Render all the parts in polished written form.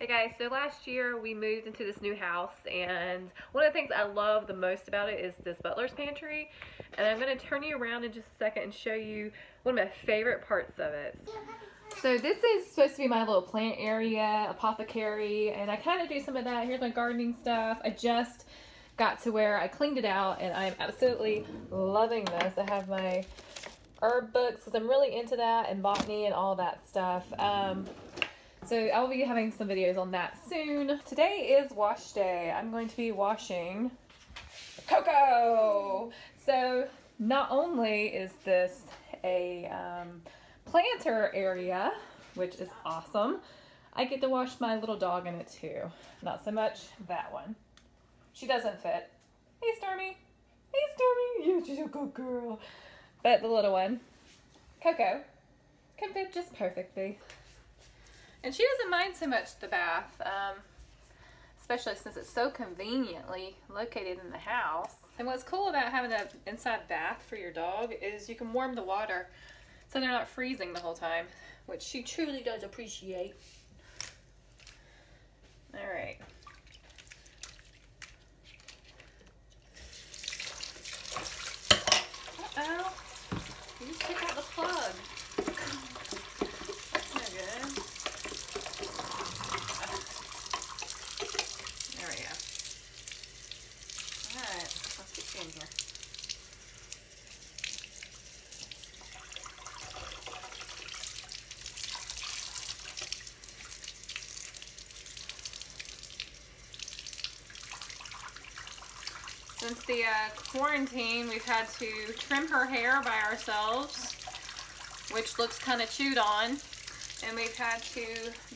Okay, so last year we moved into this new house, and one of the things I love the most about it is this butler's pantry, and I'm going to turn you around in just a second and show you one of my favorite parts of it. So this is supposed to be my little plant area, apothecary, and I kind of do some of that. Here's my gardening stuff. I just got to where I cleaned it out, and I'm absolutely loving this. I have my herb books because I'm really into that, and botany and all that stuff. So I will be having some videos on that soon. Today is wash day. I'm going to be washing Coco. So not only is this a planter area, which is awesome, I get to wash my little dog in it too. Not so much that one. She doesn't fit. Hey Stormy. Hey Stormy. You're just a good girl. But the little one, Coco, can fit just perfectly. And she doesn't mind so much the bath, especially since it's so conveniently located in the house. And what's cool about having an inside bath for your dog is you can warm the water so they're not freezing the whole time, which she truly does appreciate. All right. Uh-oh. You just took out the plug. In here. Since the quarantine, we've had to trim her hair by ourselves, which looks kind of chewed on, and we've had to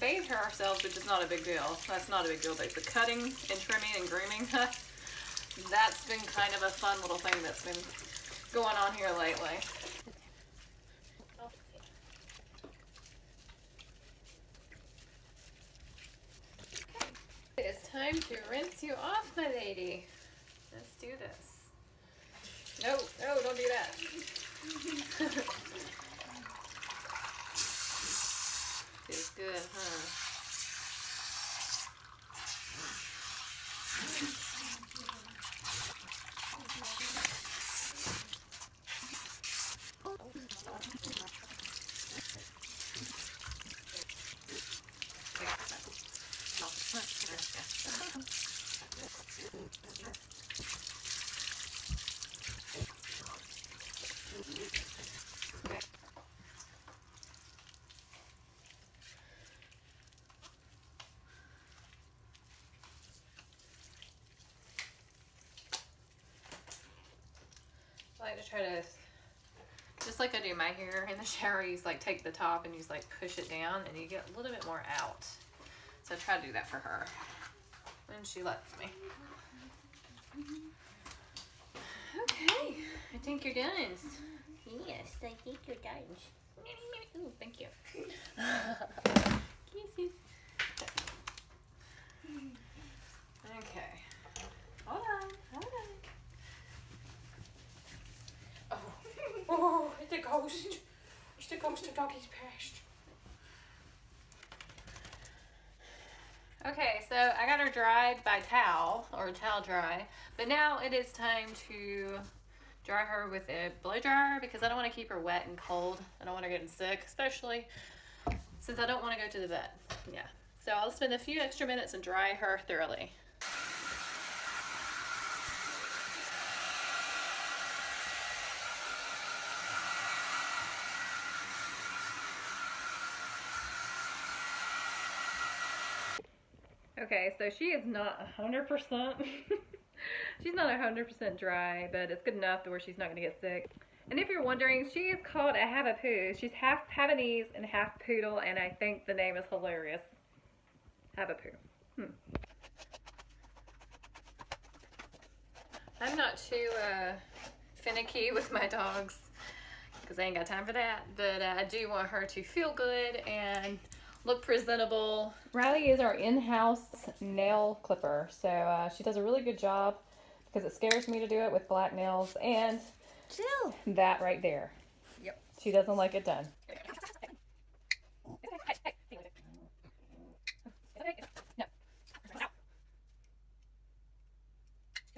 bathe her ourselves, which is not a big deal. That's not a big deal, but the cutting and trimming and grooming, that's been kind of a fun little thing that's been going on here lately. Okay. It is time to rinse you off, my lady. Let's do this. No, no, don't do that. Feels good, huh? I like to try to, just like I do my hair in the shower, you just like take the top and you just like push it down and you get a little bit more out. So I try to do that for her when she lets me. Okay, I think you're done. Yes, I think you're done. Ooh, thank you. Kisses. Okay. Hold on, hold on. Oh, it's a ghost. It's the ghost of doggy's past. Okay, so I got her dried by towel, or towel dry, but now it is time to dry her with a blow dryer because I don't want to keep her wet and cold. I don't want her getting sick, especially since I don't want to go to the vet. Yeah, so I'll spend a few extra minutes and dry her thoroughly. Okay, so she is not 100%. She's not 100% dry, but it's good enough to where she's not going to get sick. And if you're wondering, she is called a Havapoo. She's half Havanese and half Poodle, and I think the name is hilarious. Havapoo. I'm not too finicky with my dogs because I ain't got time for that, but I do want her to feel good and look presentable. Riley is our in-house nail clipper, so she does a really good job because it scares me to do it with black nails and chill. That right there. Yep. She doesn't like it done.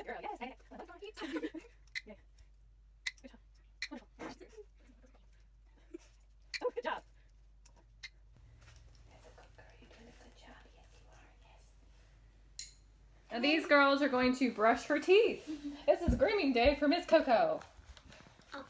the girl. Yes. Yeah. Good job. Wonderful. Oh, good job. That's a good girl. You're doing a good job. Yes, you are. Yes. Now these girls are going to brush her teeth. This is grooming day for Miss Coco.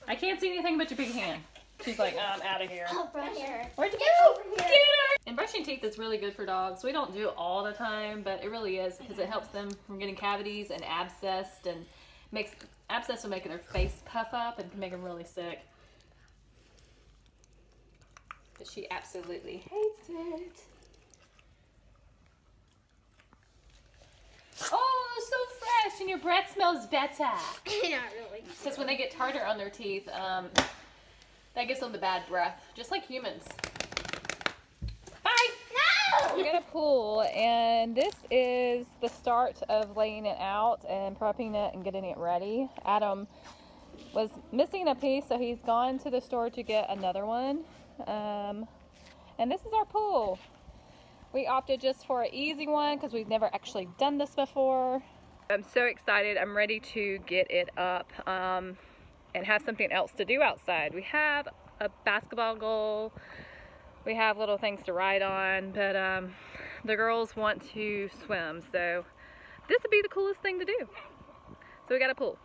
I can't see anything but your big hand. She's like, I'm out of here. I'll brush her. Where'd you go? Get her! And brushing teeth is really good for dogs. We don't do it all the time, but it really is because it helps them from getting cavities and abscessed, and makes abscess will make their face puff up and make them really sick. But she absolutely hates it. Oh, so fresh, and your breath smells better. Not really. Because when they get tartar on their teeth, that gives them the bad breath, just like humans. Bye! No! We're gonna pull, and this is the start of laying it out and prepping it and getting it ready. Adam was missing a piece, so he's gone to the store to get another one. And this is our pool. We opted just for an easy one because we've never actually done this before. I'm so excited. I'm ready to get it up. And have something else to do outside. We have a basketball goal. We have little things to ride on, but the girls want to swim, so this would be the coolest thing to do. So we got a pool.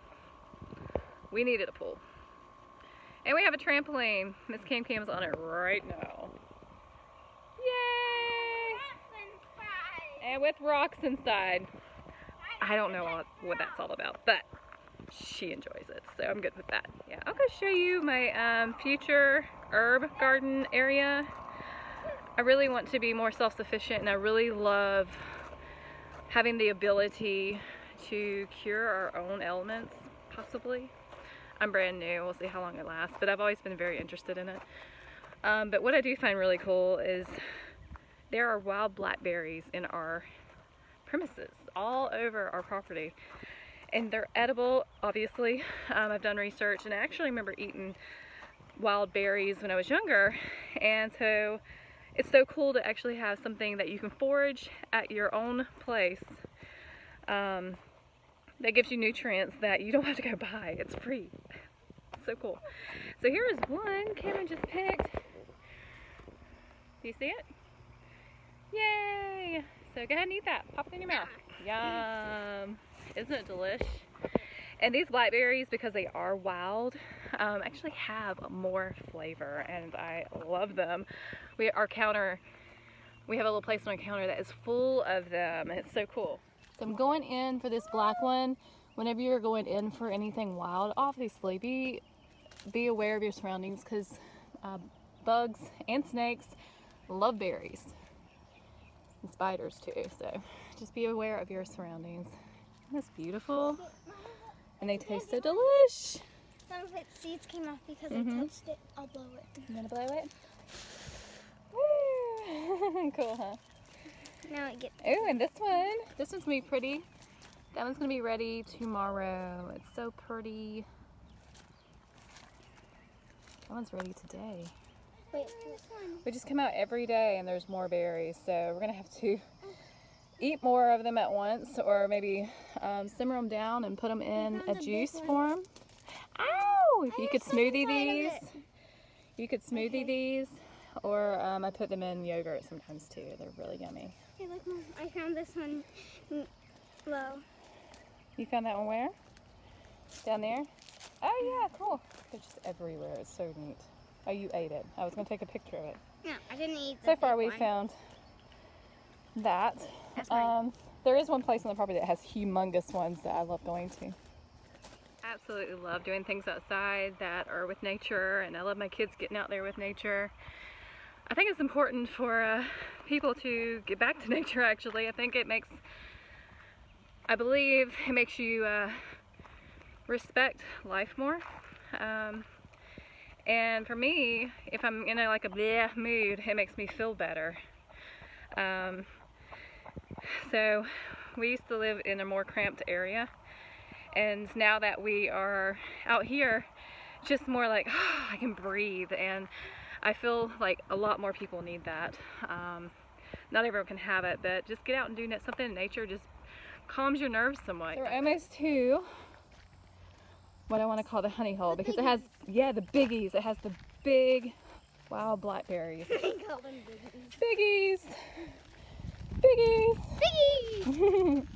We needed a pool. And we have a trampoline. Miss Cam Cam's on it right now. Yay! And with rocks inside. I don't know what that's all about, but she enjoys it, so I'm good with that. Yeah, I'll go show you my future herb garden area. I really want to be more self-sufficient, and I really love having the ability to cure our own ailments, possibly. I'm brand new, we'll see how long it lasts, but I've always been very interested in it. But what I do find really cool is there are wild blackberries in our premises, all over our property. And they're edible, obviously. I've done research, and I actually remember eating wild berries when I was younger. And so it's so cool to actually have something that you can forage at your own place that gives you nutrients that you don't have to go buy. It's free. It's so cool. So here is one Cameron just picked. Do you see it? Yay! So go ahead and eat that. Pop it in your mouth. Yum! Isn't it delish? And these blackberries, because they are wild, actually have more flavor, and I love them. We have a little place on our counter that is full of them, and it's so cool. So I'm going in for this black one. Whenever you're going in for anything wild, obviously be aware of your surroundings, because bugs and snakes love berries, and spiders too. So just be aware of your surroundings. That's beautiful, and they taste so delish. Some of its seeds came off because I touched it. I'll blow it. You gonna blow it? Woo! Cool, huh? Now it gets. Oh, and this one. This one's gonna be pretty. That one's gonna be ready tomorrow. It's so pretty. That one's ready today. Wait, this one. We just come out every day, and there's more berries, so we're gonna have to eat more of them at once, or maybe simmer them down and put them in a juice form. Ow! If you could smoothie these. You could smoothie these, or I put them in yogurt sometimes too. They're really yummy. Hey, look, Mom. I found this one low. You found that one where? Down there? Oh, yeah, cool. They're just everywhere. It's so neat. Oh, you ate it. I was going to take a picture of it. No, I didn't eat that. So far, we found that. There is one place on the property that has humongous ones that I love going to. I absolutely love doing things outside that are with nature, and I love my kids getting out there with nature. I think it's important for people to get back to nature, actually. I think it makes, I believe it makes you respect life more. And for me, if I'm in a bleh mood, it makes me feel better. So we used to live in a more cramped area, and now that we are out here, just more like, oh, I can breathe, and I feel like a lot more people need that. Not everyone can have it, but just get out and do something in nature. Just calms your nerves somewhat. We're almost to what I want to call the honey hole, because it has, yeah, the biggies. It has the big wild blackberries. I call them biggies. Biggies. Biggies. Biggies.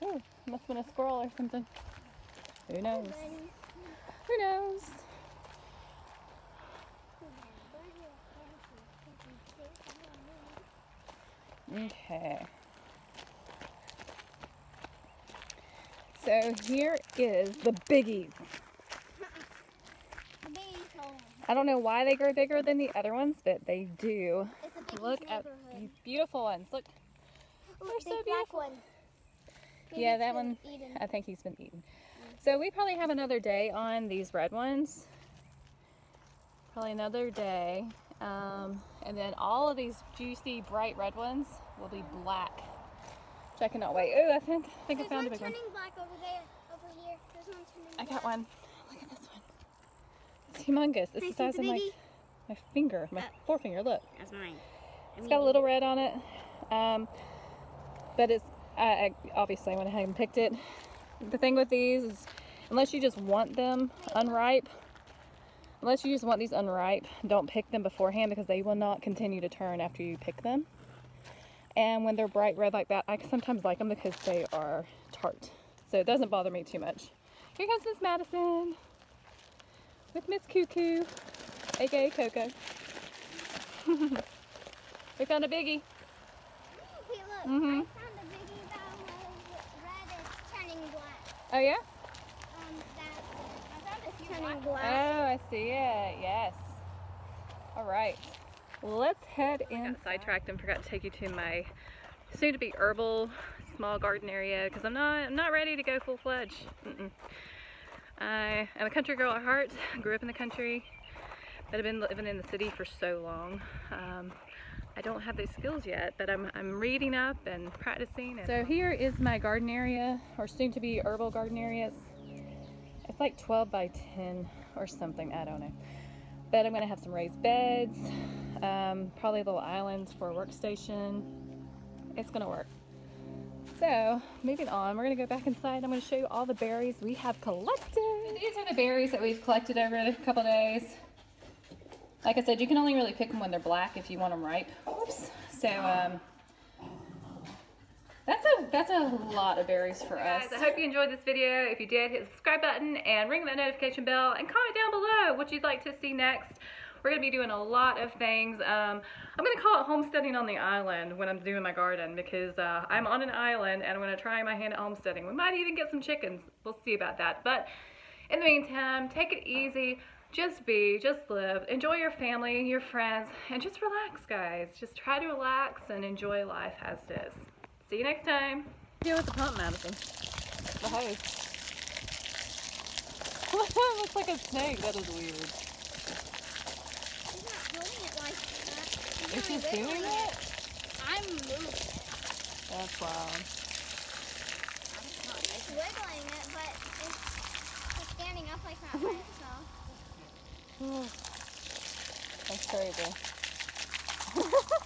Oh, must have been a squirrel or something. Who knows? Who knows? Okay. So here is the biggies. I don't know why they grow bigger than the other ones, but they do. Look at these beautiful ones. Look. They're so beautiful. Yeah, that one, I think he's been eaten. So we probably have another day on these red ones. Probably another day. And then all of these juicy, bright red ones will be black. Which I cannot wait. Oh, I think I found a big one. There's one turning black over there, over here. There's one turning black. I got one. Look at this one. It's humongous. It's the size of my finger, my forefinger. Look. That's mine. It's got a little red on it. But it's, I obviously went ahead and picked it. The thing with these is, unless you just want them unripe, don't pick them beforehand, because they will not continue to turn after you pick them. And when they're bright red like that, I sometimes like them because they are tart. So it doesn't bother me too much. Here comes Miss Madison with Miss Cuckoo, aka Coco. We found a biggie. Wait, look. Mm-hmm. Oh yeah? Oh, I see it. Yes. All right. Let's head in. I got sidetracked and forgot to take you to my soon-to-be herbal small garden area, because I'm not ready to go full-fledged. I am a country girl at heart. I grew up in the country, but I've been living in the city for so long. I don't have those skills yet, but I'm reading up and practicing. So here is my garden area, or soon-to-be herbal garden area. It's like 12 by 10 or something, I don't know. But I'm gonna have some raised beds, probably a little island for a workstation. It's gonna work. So moving on, we're gonna go back inside. I'm gonna show you all the berries we have collected. So these are the berries that we've collected over a couple days. Like I said, you can only really pick them when they're black if you want them ripe. Oops. So that's a lot of berries for us. Guys, I hope you enjoyed this video. If you did, hit the subscribe button and ring that notification bell, and comment down below what you'd like to see next. We're gonna be doing a lot of things. I'm gonna call it homesteading on the island when I'm doing my garden, because I'm on an island and I'm gonna try my hand at homesteading. We might even get some chickens. We'll see about that. But in the meantime, take it easy. Just be, just live, enjoy your family, your friends, and just relax, guys. Just try to relax and enjoy life as it is. See you next time. Deal with the pump, Madison. The hose. Looks like a snake. That is weird. She's not doing it like that. Is she doing it? I'm moving it. That's wild. It's wiggling it, but it's standing up like that by itself. That's crazy.